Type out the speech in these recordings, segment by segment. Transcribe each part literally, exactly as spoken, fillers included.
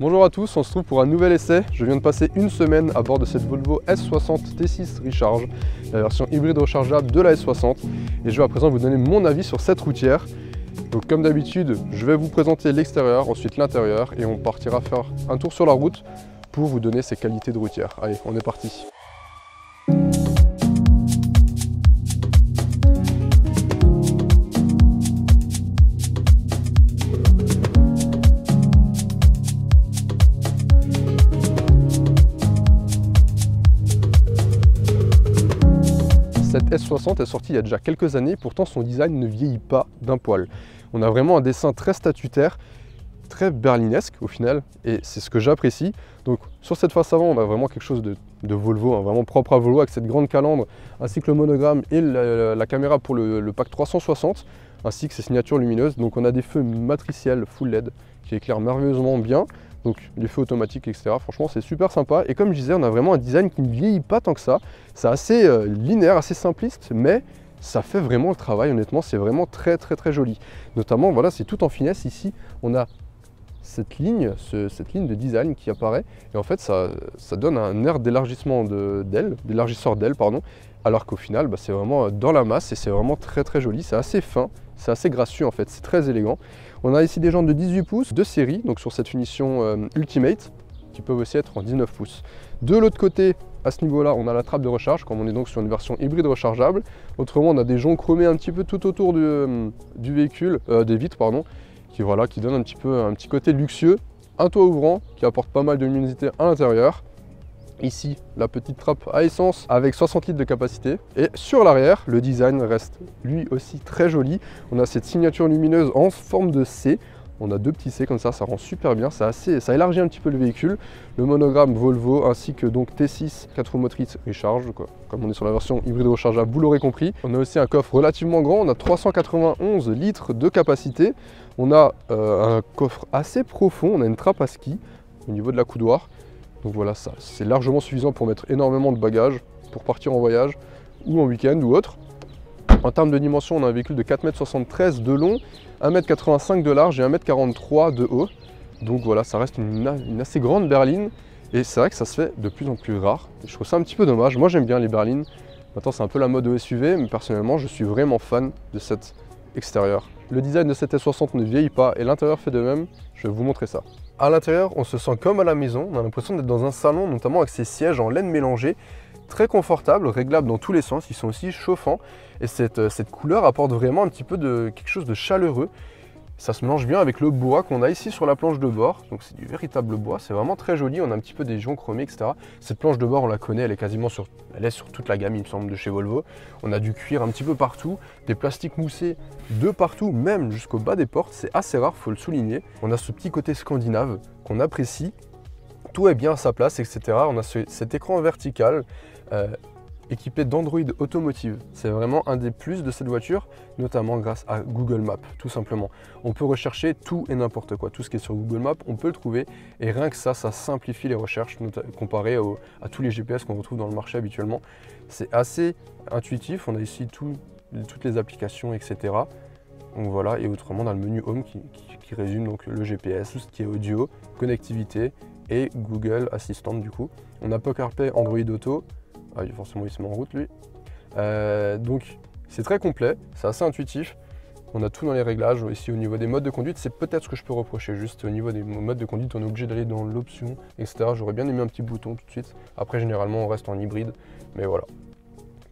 Bonjour à tous, on se trouve pour un nouvel essai. Je viens de passer une semaine à bord de cette Volvo S soixante T six Recharge, la version hybride rechargeable de la S soixante, et je vais à présent vous donner mon avis sur cette routière. Donc comme d'habitude, je vais vous présenter l'extérieur, ensuite l'intérieur, et on partira faire un tour sur la route pour vous donner ses qualités de routière. Allez, on est parti! Cette S soixante est sortie il y a déjà quelques années, pourtant son design ne vieillit pas d'un poil. On a vraiment un dessin très statutaire, très berlinesque au final, et c'est ce que j'apprécie. Donc sur cette face avant, on a vraiment quelque chose de, de Volvo, hein, vraiment propre à Volvo, avec cette grande calandre, ainsi que le monogramme et la, la caméra pour le, le pack trois cent soixante, ainsi que ses signatures lumineuses. Donc on a des feux matriciels full L E D qui éclairent merveilleusement bien, donc les feux automatiques, et cetera. Franchement, c'est super sympa. Et comme je disais, on a vraiment un design qui ne vieillit pas tant que ça. C'est assez euh, linéaire, assez simpliste, mais ça fait vraiment le travail. Honnêtement, c'est vraiment très, très, très joli. Notamment, voilà, c'est tout en finesse. Ici, on a cette ligne, ce, cette ligne de design qui apparaît. Et en fait, ça, ça donne un air d'élargissement d'aile, d'élargisseur d'aile, pardon. Alors qu'au final, bah, c'est vraiment dans la masse et c'est vraiment très, très joli. C'est assez fin. C'est assez gracieux en fait, c'est très élégant. On a ici des jantes de dix-huit pouces, de série, donc sur cette finition euh, Ultimate, qui peuvent aussi être en dix-neuf pouces. De l'autre côté, à ce niveau-là, on a la trappe de recharge, comme on est donc sur une version hybride rechargeable. Autrement, on a des joncs chromés un petit peu tout autour du, euh, du véhicule, euh, des vitres, pardon, qui, voilà, qui donnent un petit, peu, un petit côté luxueux. Un toit ouvrant, qui apporte pas mal de luminosité à l'intérieur. Ici, la petite trappe à essence avec soixante litres de capacité. Et sur l'arrière, le design reste lui aussi très joli. On a cette signature lumineuse en forme de C. On a deux petits C comme ça, ça rend super bien. Ça, assez, ça élargit un petit peu le véhicule. Le monogramme Volvo ainsi que donc T six quatre roues motrices Recharge, quoi. Comme on est sur la version hybride rechargeable, vous l'aurez compris. On a aussi un coffre relativement grand. On a trois cent quatre-vingt-onze litres de capacité. On a euh, un coffre assez profond. On a une trappe à ski au niveau de la coudoir. Donc voilà, ça, c'est largement suffisant pour mettre énormément de bagages, pour partir en voyage ou en week-end ou autre. En termes de dimension, on a un véhicule de quatre mètres soixante-treize de long, un mètre quatre-vingt-cinq de large et un mètre quarante-trois de haut. Donc voilà, ça reste une, une assez grande berline et c'est vrai que ça se fait de plus en plus rare. Je trouve ça un petit peu dommage. Moi, j'aime bien les berlines. Maintenant, c'est un peu la mode au S U V, mais personnellement, je suis vraiment fan de cet extérieur. Le design de cette S soixante ne vieillit pas et l'intérieur fait de même. Je vais vous montrer ça. À l'intérieur, on se sent comme à la maison, on a l'impression d'être dans un salon, notamment avec ses sièges en laine mélangée, très confortables, réglables dans tous les sens, ils sont aussi chauffants, et cette, cette couleur apporte vraiment un petit peu de quelque chose de chaleureux. Ça se mélange bien avec le bois qu'on a ici sur la planche de bord, donc c'est du véritable bois, c'est vraiment très joli, on a un petit peu des joncs chromés, et cetera. Cette planche de bord, on la connaît, elle est quasiment sur, elle est sur toute la gamme, il me semble, de chez Volvo. On a du cuir un petit peu partout, des plastiques moussés de partout, même jusqu'au bas des portes, c'est assez rare, faut le souligner. On a ce petit côté scandinave qu'on apprécie, tout est bien à sa place, et cetera. On a ce, cet écran vertical, euh, équipé d'Android Automotive. C'est vraiment un des plus de cette voiture, notamment grâce à Google Maps, tout simplement. On peut rechercher tout et n'importe quoi. Tout ce qui est sur Google Maps, on peut le trouver. Et rien que ça, ça simplifie les recherches comparé au, à tous les G P S qu'on retrouve dans le marché habituellement. C'est assez intuitif. On a ici tout, toutes les applications, et cetera. Donc voilà, et autrement, on a le menu Home qui, qui, qui résume donc le G P S, tout ce qui est audio, connectivité et Google Assistant du coup. On a CarPlay, Android Auto. Ah, forcément, il se met en route, lui. Euh, donc, c'est très complet, c'est assez intuitif. On a tout dans les réglages. Ici, au niveau des modes de conduite, c'est peut-être ce que je peux reprocher. Juste au niveau des modes de conduite, on est obligé d'aller dans l'option, et cetera. J'aurais bien aimé un petit bouton tout de suite. Après, généralement, on reste en hybride. Mais voilà.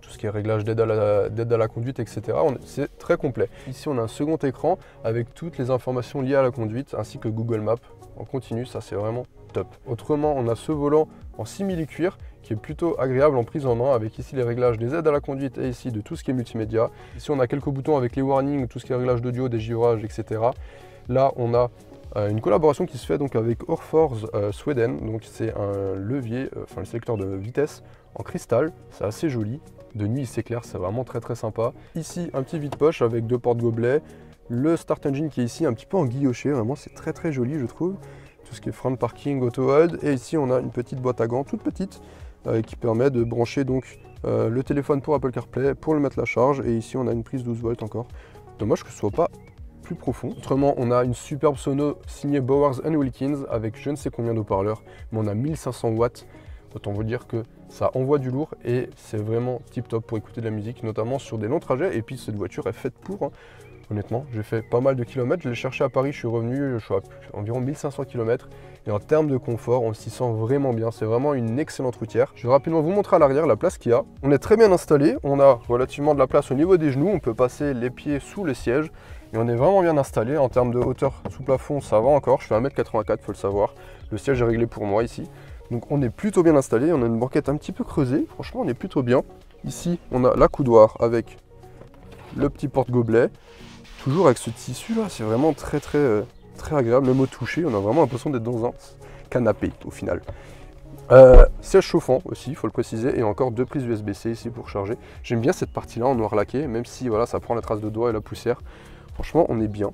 Tout ce qui est réglage d'aide à la, d'aide à la conduite, et cetera. C'est très complet. Ici, on a un second écran avec toutes les informations liées à la conduite, ainsi que Google Maps. On continue, ça, c'est vraiment top. Autrement, on a ce volant en simili-cuir qui est plutôt agréable en prise en main, avec ici les réglages des aides à la conduite et ici de tout ce qui est multimédia. Ici, on a quelques boutons avec les warnings, tout ce qui est réglage d'audio, des girages, et cetera. Là, on a euh, une collaboration qui se fait donc avec Orfors euh, Sweden. Donc, c'est un levier, euh, enfin le sélecteur de vitesse en cristal. C'est assez joli. De nuit, il s'éclaire, c'est vraiment très très sympa. Ici, un petit vide-poche avec deux portes-gobelets. Le Start Engine qui est ici un petit peu enguilloché. Vraiment, c'est très très joli, je trouve. Tout ce qui est frein de parking, auto-hold, et ici on a une petite boîte à gants, toute petite, euh, qui permet de brancher donc euh, le téléphone pour Apple CarPlay, pour le mettre à la charge, et ici on a une prise douze volts encore. Dommage que ce soit pas plus profond. Autrement, on a une superbe sono signée Bowers and Wilkins avec je ne sais combien d'eau-parleurs, mais on a mille cinq cents watts. Autant vous dire que ça envoie du lourd et c'est vraiment tip top pour écouter de la musique, notamment sur des longs trajets. Et puis cette voiture est faite pour, hein. Honnêtement, j'ai fait pas mal de kilomètres, je l'ai cherché à Paris, je suis revenu, je suis à environ mille cinq cents kilomètres. Et en termes de confort, on s'y sent vraiment bien, c'est vraiment une excellente routière. Je vais rapidement vous montrer à l'arrière la place qu'il y a. On est très bien installé, on a relativement de la place au niveau des genoux, on peut passer les pieds sous le siège. Et on est vraiment bien installé. En termes de hauteur sous plafond, ça va encore, je fais un mètre quatre-vingt-quatre, faut le savoir. Le siège est réglé pour moi ici. Donc on est plutôt bien installé, on a une banquette un petit peu creusée, franchement on est plutôt bien. Ici on a la coudoir avec le petit porte-gobelet, toujours avec ce tissu là, c'est vraiment très très très agréable, même au toucher, on a vraiment l'impression d'être dans un canapé au final. Euh, siège chauffant aussi, il faut le préciser, et encore deux prises U S B C ici pour charger. J'aime bien cette partie là en noir laqué, même si voilà, ça prend la trace de doigts et la poussière, franchement on est bien.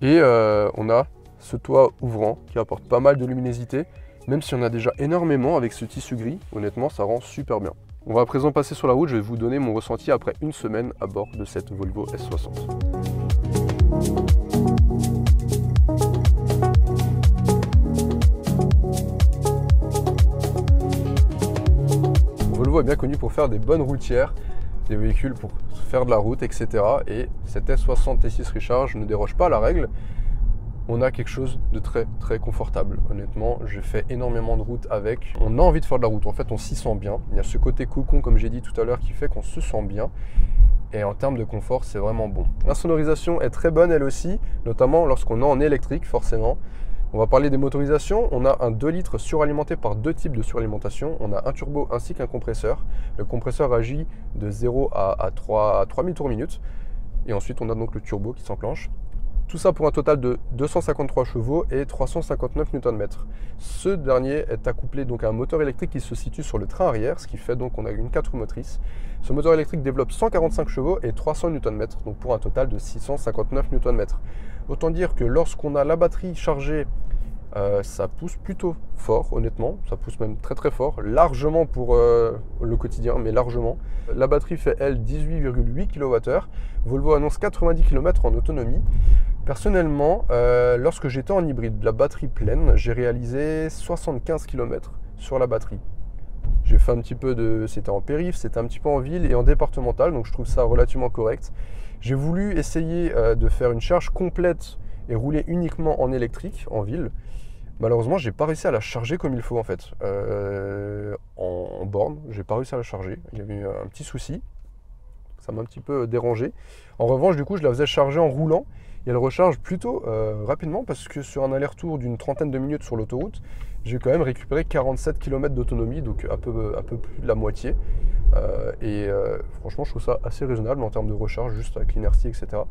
Et euh, on a ce toit ouvrant qui apporte pas mal de luminosité. Même si on a déjà énormément avec ce tissu gris, honnêtement, ça rend super bien. On va à présent passer sur la route, je vais vous donner mon ressenti après une semaine à bord de cette Volvo S soixante. Volvo est bien connu pour faire des bonnes routières, des véhicules pour faire de la route, et cetera. Et cette S soixante T six Recharge ne déroge pas à la règle. On a quelque chose de très très confortable. Honnêtement, j'ai fait énormément de route avec. On a envie de faire de la route. En fait, on s'y sent bien. Il y a ce côté cocon, comme j'ai dit tout à l'heure, qui fait qu'on se sent bien. Et en termes de confort, c'est vraiment bon. La sonorisation est très bonne, elle aussi, notamment lorsqu'on est en électrique, forcément. On va parler des motorisations. On a un deux litres suralimenté par deux types de suralimentation. On a un turbo ainsi qu'un compresseur. Le compresseur agit de zéro à trois mille tours minute. Et ensuite, on a donc le turbo qui s'enclenche. Tout ça pour un total de deux cent cinquante-trois chevaux et trois cent cinquante-neuf newton-mètres. Ce dernier est accouplé donc à un moteur électrique qui se situe sur le train arrière, ce qui fait donc qu'on a une quatre roues motrices. Ce moteur électrique développe cent quarante-cinq chevaux et trois cents newton-mètres, donc pour un total de six cent cinquante-neuf newton-mètres. Autant dire que lorsqu'on a la batterie chargée, euh, ça pousse plutôt fort, honnêtement. Ça pousse même très très fort, largement pour euh, le quotidien, mais largement. La batterie fait, elle, dix-huit virgule huit kilowattheures. Volvo annonce quatre-vingt-dix kilomètres en autonomie. Personnellement, euh, lorsque j'étais en hybride, la batterie pleine, j'ai réalisé soixante-quinze kilomètres sur la batterie. J'ai fait un petit peu de... C'était en périph', c'était un petit peu en ville et en départemental, donc je trouve ça relativement correct. J'ai voulu essayer euh, de faire une charge complète et rouler uniquement en électrique, en ville. Malheureusement, j'ai pas réussi à la charger comme il faut en fait. Euh, en, en borne, j'ai pas réussi à la charger, il y avait eu un petit souci. Ça m'a un petit peu dérangé. En revanche, du coup, je la faisais charger en roulant et elle recharge plutôt euh, rapidement parce que sur un aller-retour d'une trentaine de minutes sur l'autoroute, j'ai quand même récupéré quarante-sept kilomètres d'autonomie, donc un peu, un peu plus de la moitié. Euh, et euh, franchement, je trouve ça assez raisonnable en termes de recharge, juste avec l'inertie, et cetera.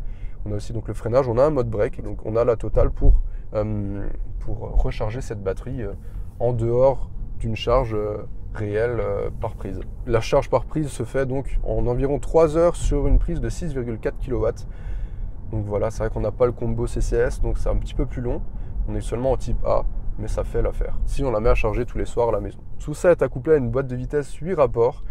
On a aussi donc le freinage, on a un mode break, donc on a la totale pour, euh, pour recharger cette batterie euh, en dehors d'une charge euh, réelle euh, par prise. La charge par prise se fait donc en environ trois heures sur une prise de six virgule quatre kilowatts. Donc voilà, c'est vrai qu'on n'a pas le combo C C S, donc c'est un petit peu plus long. On est seulement en type A, mais ça fait l'affaire. Si on la met à charger tous les soirs à la maison. Tout ça est accouplé à une boîte de vitesse huit rapports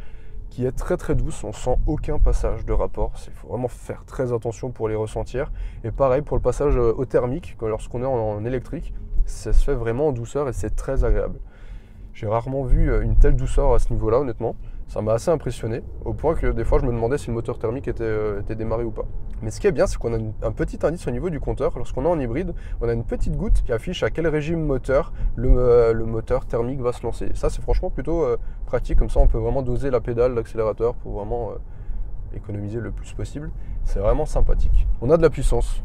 qui est très très douce, on sent aucun passage de rapport. Il faut vraiment faire très attention pour les ressentir. Et pareil pour le passage au thermique, lorsqu'on est en électrique, ça se fait vraiment en douceur et c'est très agréable. J'ai rarement vu une telle douceur à ce niveau-là, honnêtement. Ça m'a assez impressionné, au point que des fois je me demandais si le moteur thermique était, euh, était démarré ou pas. Mais ce qui est bien, c'est qu'on a une, un petit indice au niveau du compteur. Lorsqu'on est en hybride, on a une petite goutte qui affiche à quel régime moteur le, euh, le moteur thermique va se lancer. Ça, c'est franchement plutôt euh, pratique, comme ça on peut vraiment doser la pédale, l'accélérateur pour vraiment euh, économiser le plus possible. C'est vraiment sympathique. On a de la puissance,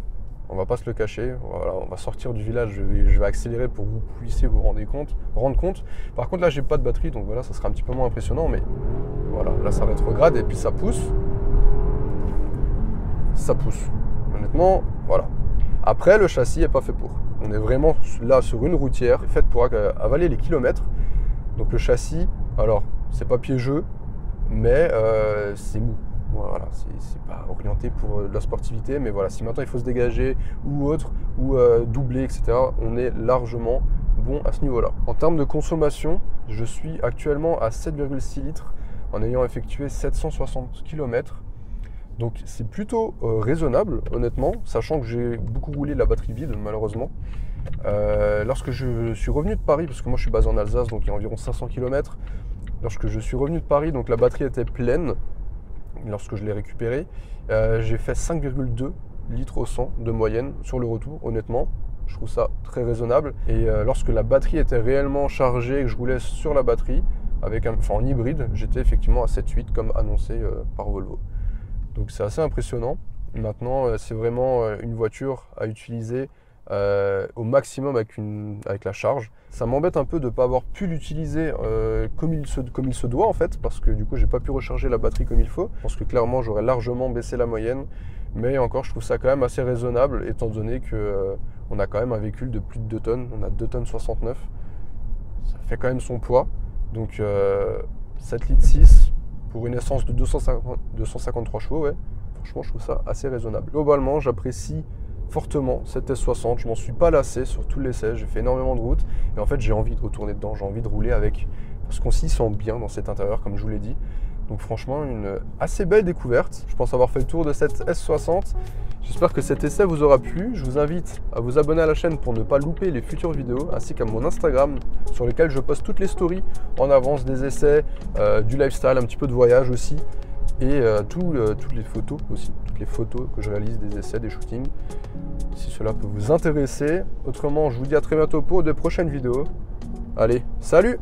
on va pas se le cacher. Voilà, on va sortir du village, je vais, je vais accélérer pour que vous puissiez vous rendre compte, rendre compte. Par contre là j'ai pas de batterie, donc voilà, ça sera un petit peu moins impressionnant, mais voilà, là ça rétrograde et puis ça pousse. Ça pousse. Honnêtement, voilà. Après le châssis n'est pas fait pour. On est vraiment là sur une routière faite pour avaler les kilomètres. Donc le châssis, alors c'est pas piégeux, mais euh, c'est mou. Voilà, c'est pas orienté pour de la sportivité, mais voilà, si maintenant il faut se dégager ou autre, ou euh, doubler, et cetera, on est largement bon à ce niveau-là. En termes de consommation, je suis actuellement à sept virgule six litres en ayant effectué sept cent soixante kilomètres. Donc c'est plutôt euh, raisonnable, honnêtement, sachant que j'ai beaucoup roulé la batterie vide, malheureusement. Euh, lorsque je suis revenu de Paris, parce que moi je suis basé en Alsace, donc il y a environ cinq cents kilomètres, lorsque je suis revenu de Paris, donc la batterie était pleine, lorsque je l'ai récupérée, euh, j'ai fait cinq virgule deux litres au cent de moyenne sur le retour, honnêtement. Je trouve ça très raisonnable. Et euh, lorsque la batterie était réellement chargée et que je roulais sur la batterie, avec un, enfin, en hybride, j'étais effectivement à sept huit comme annoncé euh, par Volvo. Donc c'est assez impressionnant. Maintenant, euh, c'est vraiment euh, une voiture à utiliser euh, au maximum avec, une, avec la charge. Ça m'embête un peu de ne pas avoir pu l'utiliser euh, comme, il se, comme il se doit en fait, parce que du coup, j'ai pas pu recharger la batterie comme il faut. Je pense que clairement, j'aurais largement baissé la moyenne. Mais encore, je trouve ça quand même assez raisonnable, étant donné que euh, on a quand même un véhicule de plus de deux tonnes, on a deux tonnes soixante-neuf, ça fait quand même son poids. Donc euh, sept litres six pour une essence de deux cent cinquante, deux cent cinquante-trois chevaux, ouais, franchement je trouve ça assez raisonnable. Globalement j'apprécie fortement cette S soixante, je m'en suis pas lassé sur tous les essais, j'ai fait énormément de routes et en fait j'ai envie de retourner dedans, j'ai envie de rouler avec, parce qu'on s'y sent bien dans cet intérieur comme je vous l'ai dit. Donc franchement une assez belle découverte, je pense avoir fait le tour de cette S soixante. J'espère que cet essai vous aura plu, je vous invite à vous abonner à la chaîne pour ne pas louper les futures vidéos, ainsi qu'à mon Instagram sur lequel je poste toutes les stories en avance des essais, euh, du lifestyle, un petit peu de voyage aussi, et euh, tout, euh, toutes les photos aussi, toutes les photos que je réalise des essais, des shootings, si cela peut vous intéresser. Autrement, je vous dis à très bientôt pour de prochaines vidéos. Allez, salut!